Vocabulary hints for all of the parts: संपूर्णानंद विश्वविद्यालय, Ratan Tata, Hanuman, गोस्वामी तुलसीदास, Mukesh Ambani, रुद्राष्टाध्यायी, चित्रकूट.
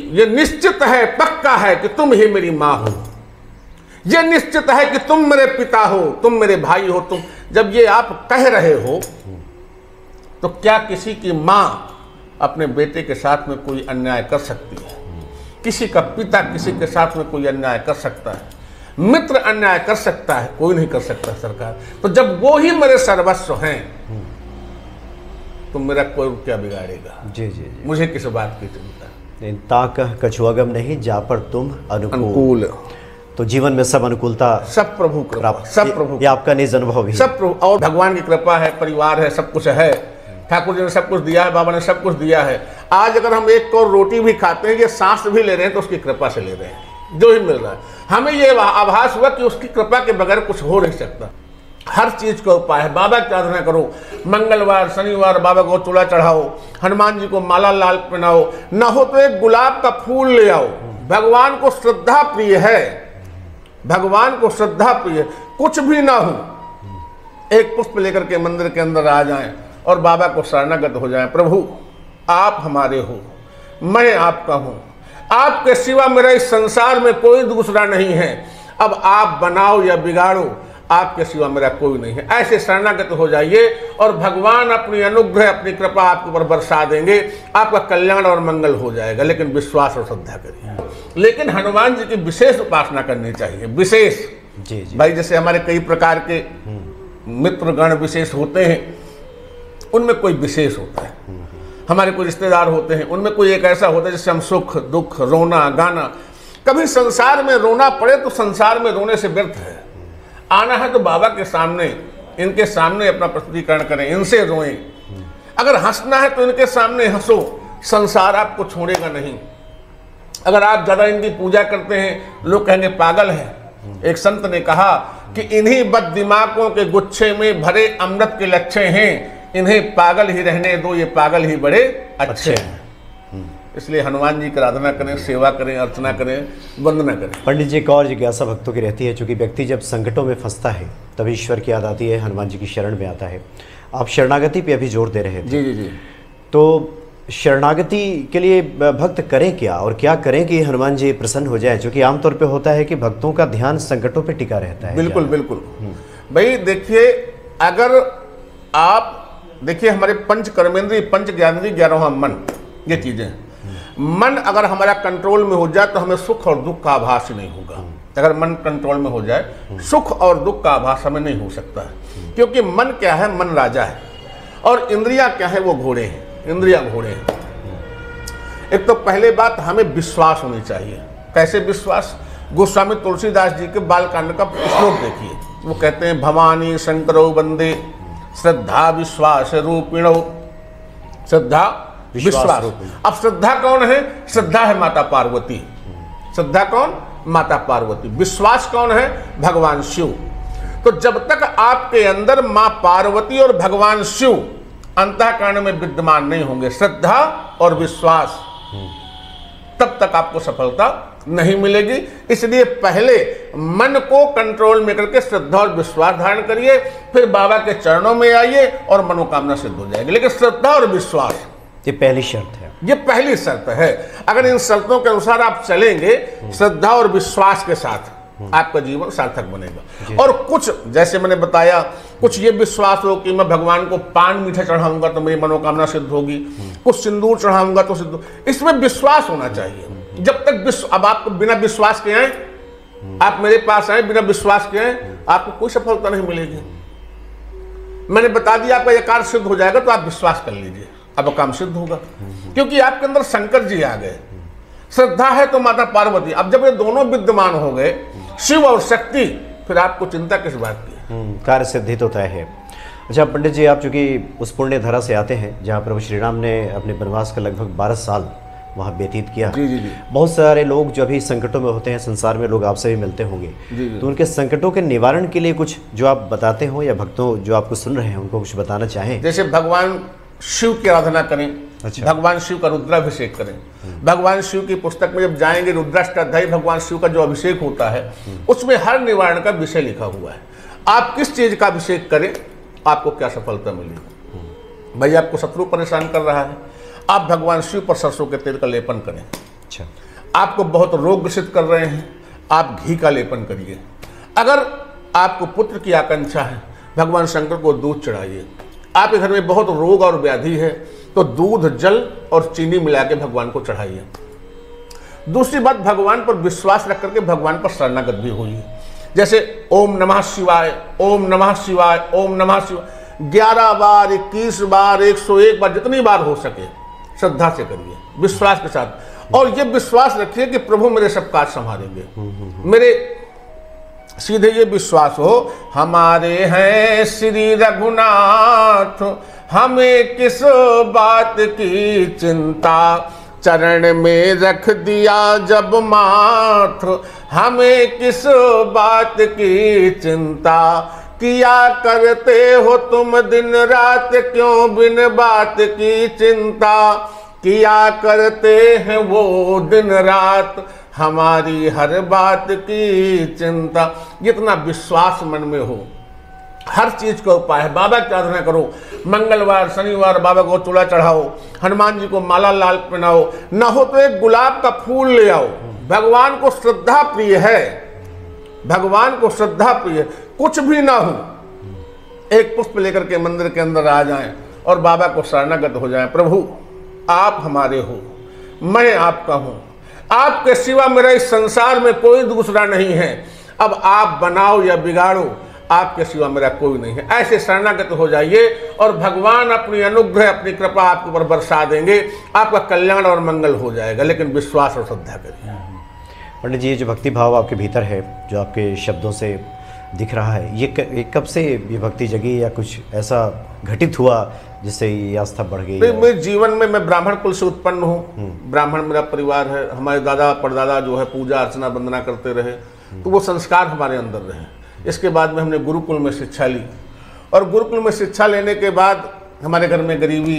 ये निश्चित है, पक्का है कि तुम ही मेरी माँ हो। ये निश्चित है कि तुम मेरे पिता हो, तुम मेरे भाई हो। तुम जब ये आप कह रहे हो तो क्या किसी की माँ अपने बेटे के साथ में कोई अन्याय कर सकती है? किसी का पिता किसी के साथ में कोई अन्याय कर सकता है? मित्र अन्याय कर सकता है? कोई नहीं कर सकता सरकार। तो जब वो ही मेरे सर्वस्व हैं तो मेरा कोई क्या बिगाड़ेगा? जी जी जी, मुझे किस बात की चिंता? ताकह कछुआगम नहीं जा पर तुम अनुकूल। तो जीवन में सब अनुकूलता सब प्रभु कृपा, सब प्रभु। ये आपका निज अनुभव है, सब प्रभु और भगवान की कृपा है, परिवार है, सब कुछ है। ठाकुर जी ने सब कुछ दिया है, बाबा ने सब कुछ दिया है। आज अगर हम एक और रोटी भी खाते हैं, ये सांस भी ले रहे हैं, तो उसकी कृपा से ले रहे हैं। जो ही मिल रहा है हमें, ये आभास हुआ कि उसकी कृपा के बगैर कुछ हो नहीं सकता। हर चीज़ का उपाय है। बाबा की आराधना करो, मंगलवार शनिवार बाबा को चूल्हा चढ़ाओ, हनुमान जी को माला लाल पहनाओ, ना हो तो एक गुलाब का फूल ले आओ। भगवान को श्रद्धा प्रिय है, भगवान को श्रद्धा प्रिय। कुछ भी ना हो, एक पुष्प लेकर के मंदिर के अंदर आ जाएं और बाबा को शरणागत हो जाएं। प्रभु आप हमारे हो, मैं आपका हूँ, आपके सिवा मेरा इस संसार में कोई दूसरा नहीं है। अब आप बनाओ या बिगाड़ो, आपके सिवा मेरा कोई नहीं है। ऐसे शरणागत हो जाइए और भगवान अपनी अनुग्रह अपनी कृपा आपके ऊपर बरसा देंगे। आपका कल्याण और मंगल हो जाएगा। लेकिन विश्वास और श्रद्धा करिए। लेकिन हनुमान जी की विशेष उपासना करनी चाहिए, विशेष। जी जी भाई, जैसे हमारे कई प्रकार के मित्रगण विशेष होते हैं, उनमें कोई विशेष होता है। हमारे कोई रिश्तेदार होते हैं, उनमें कोई एक ऐसा होता है जिससे हम सुख दुख रोना गाना। कभी संसार में रोना पड़े तो संसार में रोने से व्यर्थ है। आना है तो बाबा के सामने, इनके सामने अपना प्रस्तुतिकरण करें, इनसे रोएं। अगर हंसना है तो इनके सामने हंसो, संसार आपको छोड़ेगा नहीं। अगर आप ज़्यादा इनकी पूजा करते हैं, लोग कहेंगे पागल है। एक संत ने कहा कि इन्हीं बद दिमागों के गुच्छे में भरे अमृत के लच्छे हैं, इन्हें पागल ही रहने दो, ये पागल ही बड़े अच्छे हैं। इसलिए हनुमान जी की आराधना करें, सेवा करें, अर्चना करें, वंदना करें। पंडित जी, एक और जिज्ञासा भक्तों की रहती है, चूँकि व्यक्ति जब संकटों में फंसता है तब ईश्वर की याद आती है, हनुमान जी की शरण में आता है। आप शरणागति पे अभी जोर दे रहे थे। जी जी जी। तो शरणागति के लिए भक्त करें क्या, और क्या करें कि हनुमान जी प्रसन्न हो जाए? चूँकि आमतौर पर होता है कि भक्तों का ध्यान संकटों पर टिका रहता है। बिल्कुल बिल्कुल भाई, देखिए अगर आप देखिए, हमारे पंच कर्मेंद्रिय, पंच ज्ञानेंद्रिय, ग्यारहवां मन, ये चीज़ें। मन अगर हमारा कंट्रोल में हो जाए तो हमें सुख और दुख का आभास नहीं होगा। अगर मन कंट्रोल में हो जाए, सुख और दुख का आभास हमें नहीं हो सकता है। क्योंकि मन क्या है? मन राजा है। और इंद्रियां क्या है? वो घोड़े हैं, इंद्रियां घोड़े हैं। एक तो पहले बात, हमें विश्वास होनी चाहिए। कैसे विश्वास? गोस्वामी तुलसीदास जी के बालकांड का श्लोक देखिए। वो कहते हैं, भवानी शंकरो वंदे श्रद्धा विश्वास रूपिणो। श्रद्धा विश्वास। अब श्रद्धा कौन है? श्रद्धा है माता पार्वती। श्रद्धा कौन? माता पार्वती। विश्वास कौन है? भगवान शिव। तो जब तक आपके अंदर माँ पार्वती और भगवान शिव अंतःकरण में विद्यमान नहीं होंगे, श्रद्धा और विश्वास, तब तक आपको सफलता नहीं मिलेगी। इसलिए पहले मन को कंट्रोल में करके श्रद्धा और विश्वास धारण करिए, फिर बाबा के चरणों में आइए और मनोकामना सिद्ध हो जाएगी। लेकिन श्रद्धा और विश्वास, ये पहली शर्त है, ये पहली शर्त है। अगर इन शर्तों के अनुसार आप चलेंगे श्रद्धा और विश्वास के साथ, आपका जीवन सार्थक बनेगा। और कुछ, जैसे मैंने बताया, कुछ ये विश्वास हो कि मैं भगवान को पान मीठा चढ़ाऊंगा तो मेरी मनोकामना सिद्ध होगी, कुछ सिंदूर चढ़ाऊंगा तो सिद्ध। इसमें विश्वास होना चाहिए। जब तक अब आप बिना विश्वास के आए, आप मेरे पास आए बिना विश्वास के आए, आपको कोई सफलता नहीं मिलेगी। मैंने बता दिया, आपका यह कार्य सिद्ध हो जाएगा तो आप विश्वास कर लीजिए, अब काम सिद्ध होगा। क्योंकि आपके अंदर शंकर जी आ गए, श्रद्धा है तो माता पार्वती। अब जब ये दोनों विद्यमान हो गए, शिव और शक्ति, फिर आपको चिंता किस बात की? कार्य सिद्धित होता है। अच्छा पंडित जी, आप चूँकि उस पुण्य धरा से आते हैं जहाँ प्रभु श्री राम ने अपने वनवास का लगभग 12 साल वहाँ व्यतीत किया। जी जी जी। बहुत सारे लोग जो अभी संकटों में होते हैं, संसार में लोग आपसे भी मिलते होंगे, तो उनके संकटों के निवारण के लिए कुछ जो आप बताते हो, या भक्तों जो आपको सुन रहे हैं उनको कुछ बताना चाहें? जैसे भगवान शिव की आराधना करें। अच्छा। भगवान शिव का रुद्राभिषेक करें। भगवान शिव की पुस्तक में जब जाएंगे, रुद्राष्टाध्यायी भगवान शिव का जो अभिषेक होता है, उसमें हर निवारण का विषय लिखा हुआ है। आप किस चीज़ का अभिषेक करें, आपको क्या सफलता मिलेगी। भाई, आपको शत्रु परेशान कर रहा है, आप भगवान शिव पर सरसों के तेल का लेपन करें। अच्छा, आपको बहुत रोग ग्रसित कर रहे हैं, आप घी का लेपन करिए। अगर आपको पुत्र की आकांक्षा है, भगवान शंकर को दूध चढ़ाइए। आपके घर में बहुत रोग और व्याधि है तो दूध, जल और चीनी मिला के भगवान को चढ़ाइए। दूसरी बात, भगवान पर विश्वास रख करके भगवान पर शरणागत भी होइए। जैसे ओम नमः शिवाय, ओम नमः शिवाय, ओम नमः शिवाय 11 बार, 21 बार, 101 बार, जितनी बार हो सके श्रद्धा से करिए, विश्वास के साथ। और ये विश्वास रखिए कि प्रभु मेरे सब काज संभालेंगे, मेरे सीधे ये विश्वास हो, हमारे हैं श्री रघुनाथ, हमें किस बात की चिंता, चरण में रख दिया जब माथ, हमें किस बात की चिंता, किया करते हो तुम दिन रात, क्यों बिन बात की चिंता, किया करते हैं वो दिन रात, हमारी हर बात की चिंता। जितना विश्वास मन में हो, हर चीज का उपाय है। बाबा की आराधना करो, मंगलवार शनिवार बाबा को चूल्हा चढ़ाओ, हनुमान जी को माला लाल पहनाओ, ना हो तो एक गुलाब का फूल ले आओ। भगवान को श्रद्धा प्रिय है, भगवान को श्रद्धा प्रिय। कुछ भी ना हो, एक पुष्प लेकर के मंदिर के अंदर आ जाएं और बाबा को शरणागत हो जाएं। प्रभु आप हमारे हो, मैं आपका हूँ, आपके सिवा मेरे इस संसार में कोई दूसरा नहीं है। अब आप बनाओ या बिगाड़ो, आपके सिवा मेरा कोई नहीं है। ऐसे शरणागत हो जाइए और भगवान अपनी अनुग्रह, अपनी कृपा आपके ऊपर बरसा देंगे। आपका कल्याण और मंगल हो जाएगा, लेकिन विश्वास और श्रद्धा करिए। पंडित जी, जो भक्ति भाव आपके भीतर है, जो आपके शब्दों से दिख रहा है, ये कब से ये भक्ति जगी या कुछ ऐसा घटित हुआ जिससे ये आस्था बढ़ गई? मेरे जीवन में, मैं ब्राह्मण कुल से उत्पन्न हूँ, ब्राह्मण मेरा परिवार है। हमारे दादा परदादा जो है पूजा अर्चना वंदना करते रहे, तो वो संस्कार हमारे अंदर रहे। इसके बाद में हमने गुरुकुल में शिक्षा ली, और गुरुकुल में शिक्षा लेने के बाद हमारे घर में गरीबी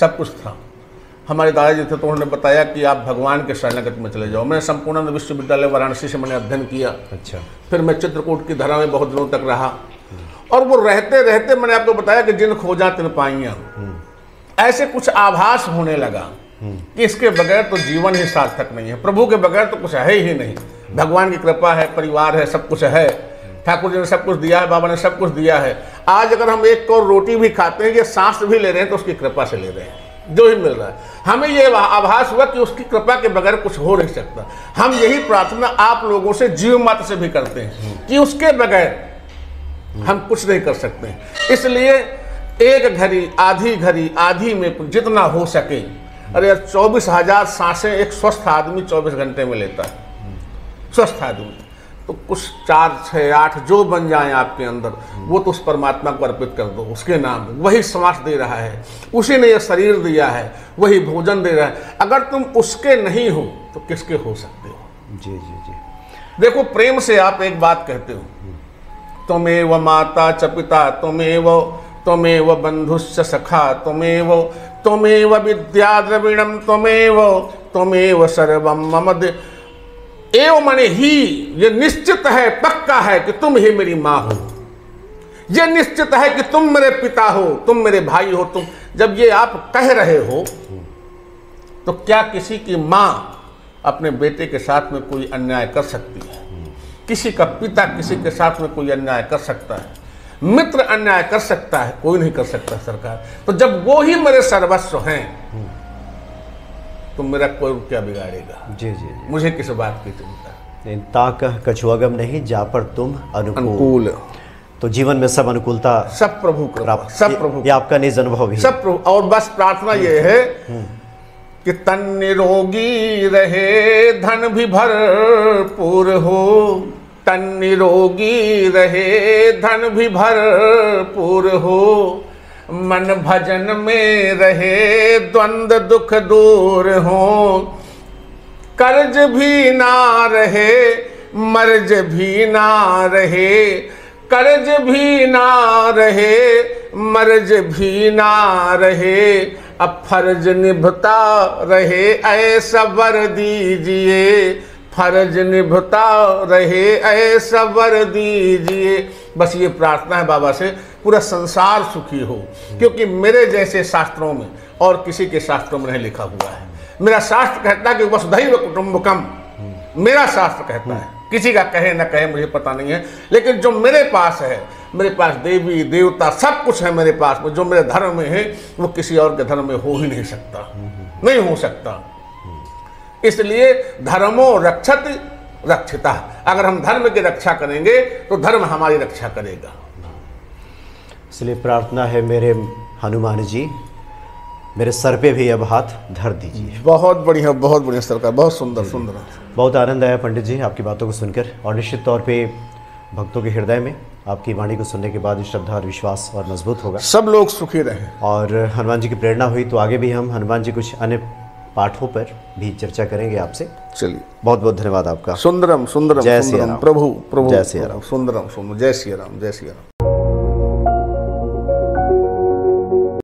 सब कुछ था। हमारे दादाजी थे तो उन्होंने बताया कि आप भगवान के शरणागत में चले जाओ। मैंने संपूर्णानंद विश्वविद्यालय वाराणसी से मैंने अध्ययन किया। अच्छा। फिर मैं चित्रकूट की धारा में बहुत दिनों तक रहा, और वो रहते रहते मैंने आपको बताया कि जिन खोजा तिन पाइयाँ, ऐसे कुछ आभास होने लगा कि इसके बगैर तो जीवन ही सार्थक नहीं है, प्रभु के बगैर तो कुछ है ही नहीं। भगवान की कृपा है, परिवार है, सब कुछ है, ठाकुर जी ने सब कुछ दिया है, बाबा ने सब कुछ दिया है। आज अगर हम एक और रोटी भी खाते हैं, ये सांस भी ले रहे हैं, तो उसकी कृपा से ले रहे हैं। जो ही मिल रहा है, हमें ये आभास हुआ कि उसकी कृपा के बगैर कुछ हो नहीं सकता। हम यही प्रार्थना आप लोगों से, जीव मात्र से भी करते हैं कि उसके बगैर हम कुछ नहीं कर सकते। इसलिए एक घड़ी, आधी में जितना हो सके। अरे 24,000 सांसें एक स्वस्थ आदमी 24 घंटे में लेता है, स्वस्थ आदमी। तो कुछ 4, 6, 8 जो बन जाए आपके अंदर, वो तो उस परमात्मा को अर्पित कर दो। उसके नाम, वही सांस दे रहा है, उसी ने ये शरीर दिया है, वही भोजन दे रहा है। अगर तुम उसके नहीं हो तो किसके हो सकते हो? जी जी जी। देखो, प्रेम से आप एक बात कहते हो, त्वमेव माता च पिता, त्वमेव बंधुश्च सखा, त्वमेव विद्या द्रविणम, त्वमेव सर्वम मम। एव माने ही, ये निश्चित है, पक्का है कि तुम ही मेरी माँ हो, ये निश्चित है कि तुम मेरे पिता हो, तुम मेरे भाई हो। तुम जब ये आप कह रहे हो, तो क्या किसी की माँ अपने बेटे के साथ में कोई अन्याय कर सकती है? किसी का पिता किसी के साथ में कोई अन्याय कर सकता है? मित्र अन्याय कर सकता है? कोई नहीं कर सकता सरकार। तो जब वो ही मेरे सर्वस्व हैं, तो मेरा कोई क्या बिगाड़ेगा? जी जी, मुझे किस बात की चिंता? ताकह कछुआगम नहीं, जा पर तुम अनुकूल। तो जीवन में सब अनुकूलता, सब प्रभु कृपा, सब प्रभु। ये आपका निज अनुभव है, सब प्रभु। और बस प्रार्थना ये है कि तन निरोगी रहे, धन भी भरपूर हो, तन निरोगी रहे, धन भी भरपूर हो, मन भजन में रहे, द्वंद्व दुख दूर हो, कर्ज भी ना रहे, मर्ज भी ना रहे, कर्ज भी ना रहे, मर्ज भी ना रहे, अब फर्ज निभता रहे, ऐसा वर दीजिए, फर्ज निभता रहे, ऐसा वर दीजिए। बस ये प्रार्थना है बाबा से, पूरा संसार सुखी हो, क्योंकि मेरे जैसे शास्त्रों में और किसी के शास्त्रों में नहीं लिखा हुआ है। मेरा शास्त्र कहता है कि वसुधैव कुटुम्बकम, मेरा शास्त्र कहता है, किसी का कहे ना कहे मुझे पता नहीं है, लेकिन जो मेरे पास है, मेरे पास देवी देवता सब कुछ है मेरे पास में, जो मेरे धर्म में है वो किसी और के धर्म में हो ही नहीं सकता, नहीं हो सकता। इसलिए धर्मो रक्षत रक्षिता, अगर हम धर्म की रक्षा करेंगे तो धर्म हमारी रक्षा करेगा। इसलिए प्रार्थना है मेरे हनुमान जी, मेरे सर पे भी अब हाथ धर दीजिए। बहुत बढ़िया सरकार, बहुत सुंदर सुंदर, बहुत आनंद आया पंडित जी आपकी बातों को सुनकर, और निश्चित तौर पे भक्तों के हृदय में आपकी वाणी को सुनने के बाद श्रद्धा और विश्वास और मजबूत होगा, सब लोग सुखी रहें। और हनुमान जी की प्रेरणा हुई तो आगे भी हम हनुमान जी कुछ अन्य पाठों पर भी चर्चा करेंगे आपसे। चलिए, बहुत बहुत धन्यवाद आपका। सुंदरम सुंदरम, जय श्री राम प्रभु, प्रभु जय श्री राम, सुंदरम सुंदरम, जय श्री राम, जय श्री राम।